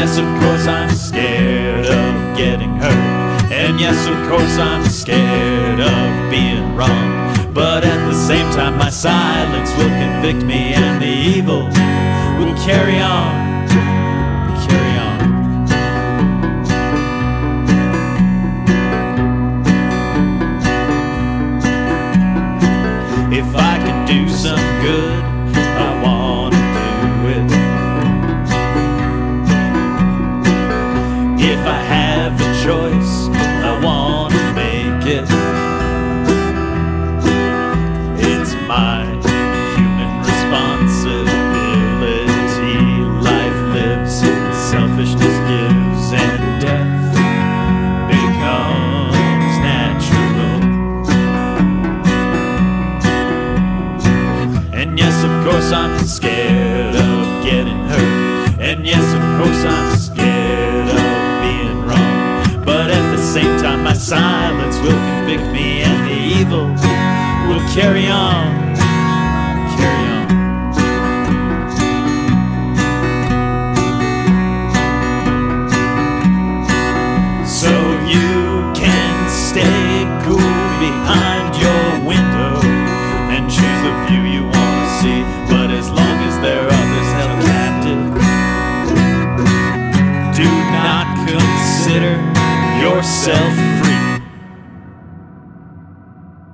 yes, of course I'm scared of getting hurt, and yes, of course I'm scared of being wrong. But at the same time my silence will convict me, and the evil will carry on. If I can do some good, I wanna do it. If I have a choice, I wanna make it. It's my human responsibility. Life lives, selfishness gives, and death becomes . Of course I'm scared of getting hurt, and yes, of course I'm scared of being wrong. But at the same time my silence will convict me, and the evil will carry on. Yourself